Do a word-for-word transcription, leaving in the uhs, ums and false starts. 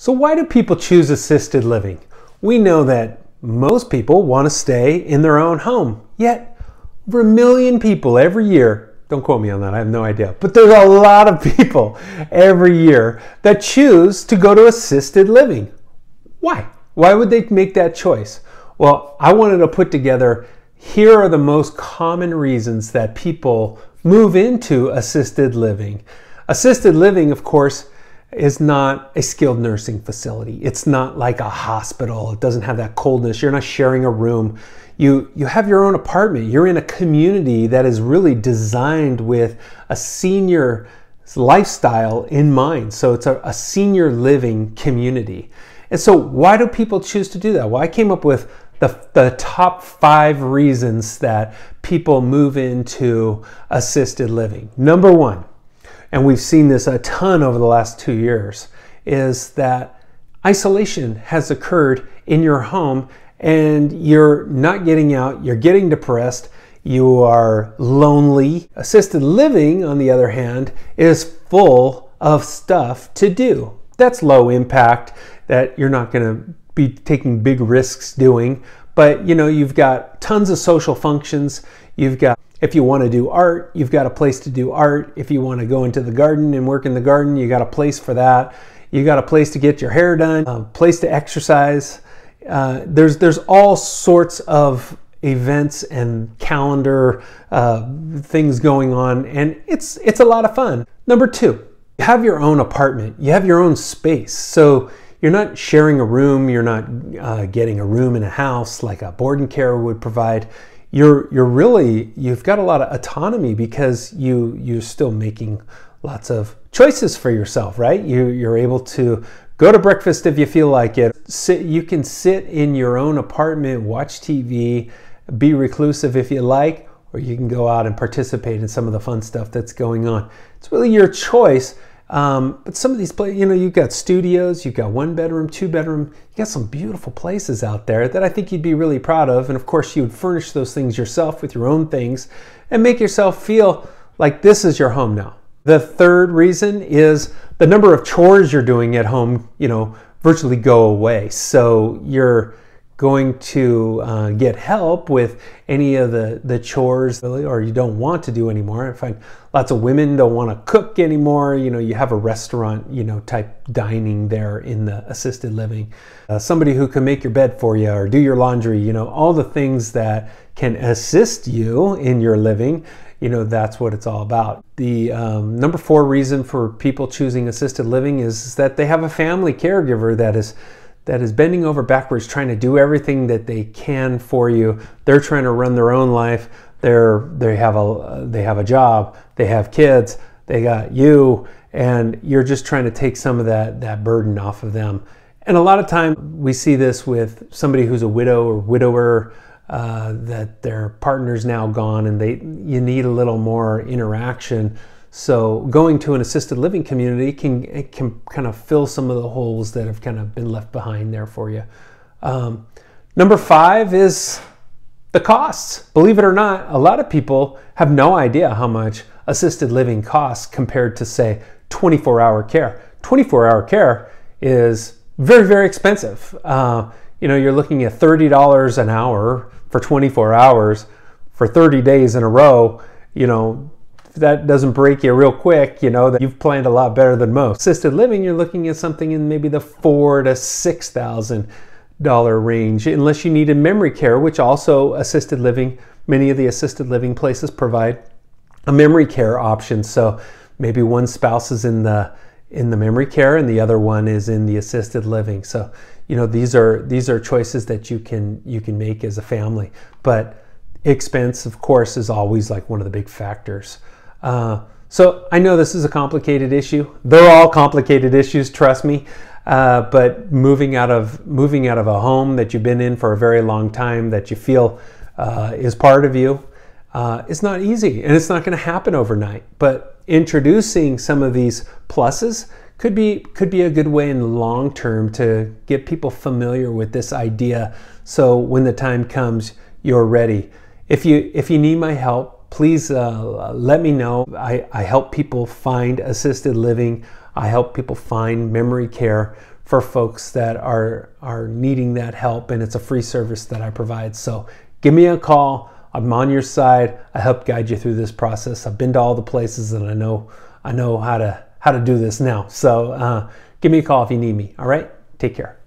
So why do people choose assisted living? We know that most people want to stay in their own home, yet over a million people every year, don't quote me on that, I have no idea, but there's a lot of people every year that choose to go to assisted living. Why? Why would they make that choice? Well, I wanted to put together, here are the most common reasons that people move into assisted living. Assisted living, of course, is not a skilled nursing facility. It's not like a hospital. It doesn't have that coldness. You're not sharing a room. You, you have your own apartment. You're in a community that is really designed with a senior lifestyle in mind. So it's a, a senior living community. And so why do people choose to do that? Well, I came up with the, the top five reasons that people move into assisted living. Number one, and we've seen this a ton over the last two years, is that isolation has occurred in your home and you're not getting out, you're getting depressed, you are lonely. Assisted living, on the other hand, is full of stuff to do. That's low impact, that you're not gonna be taking big risks doing, but you know, you've got tons of social functions. You've got, if you want to do art, you've got a place to do art. If you want to go into the garden and work in the garden, you got a place for that. You got a place to get your hair done, a place to exercise. Uh, there's, there's all sorts of events and calendar uh, things going on, and it's, it's a lot of fun. Number two, you have your own apartment. You have your own space. So you're not sharing a room. You're not uh, getting a room in a house like a board and care would provide. You're, you're really, you've got a lot of autonomy because you, you're still making lots of choices for yourself, right? You, you're able to go to breakfast if you feel like it. Sit, you can sit in your own apartment, watch T V, be reclusive if you like, or you can go out and participate in some of the fun stuff that's going on. It's really your choice. Um, but some of these places, you know, you've got studios, you've got one bedroom, two bedroom, you got some beautiful places out there that I think you'd be really proud of. And of course you would furnish those things yourself with your own things and make yourself feel like this is your home now. The third reason is the number of chores you're doing at home, you know, virtually go away. So you're going to uh, get help with any of the, the chores, really, or you don't want to do anymore. I find lots of women don't want to cook anymore. You know, you have a restaurant, you know, type dining there in the assisted living. Uh, somebody who can make your bed for you or do your laundry, you know, all the things that can assist you in your living, you know, that's what it's all about. The um, number four reason for people choosing assisted living is that they have a family caregiver that is that is bending over backwards, trying to do everything that they can for you. They're trying to run their own life. They're, they have a, they have a job, they have kids, they got you, and you're just trying to take some of that, that burden off of them. And a lot of time we see this with somebody who's a widow or widower, uh, that their partner's now gone and they, you need a little more interaction. So going to an assisted living community can, it can kind of fill some of the holes that have kind of been left behind there for you. Um, number five is the costs. Believe it or not, a lot of people have no idea how much assisted living costs compared to, say, twenty-four hour care. twenty-four hour care is very, very expensive. Uh, you know, you're looking at thirty dollars an hour for twenty-four hours for thirty days in a row, you know, that doesn't break you real quick, you know, that you've planned a lot better than most. Assisted living, you're looking at something in maybe the four to six thousand dollar range, unless you needed memory care, which also assisted living, many of the assisted living places provide a memory care option. So maybe one spouse is in the in the memory care and the other one is in the assisted living. So, you know, these are these are choices that you can you can make as a family. But expense, of course, is always like one of the big factors. Uh, so I know this is a complicated issue. They're all complicated issues, trust me. Uh, but moving out of moving out of a home that you've been in for a very long time that you feel uh, is part of you, uh, it's not easy and it's not going to happen overnight. But introducing some of these pluses could be could be a good way in the long term to get people familiar with this idea. So when the time comes, you're ready. If you if you need my help, please uh, let me know. I, I help people find assisted living. I help people find memory care for folks that are, are needing that help, and it's a free service that I provide. So give me a call. I'm on your side. I help guide you through this process. I've been to all the places, and I know I know how to how to do this now. So uh, give me a call if you need me. All right, take care.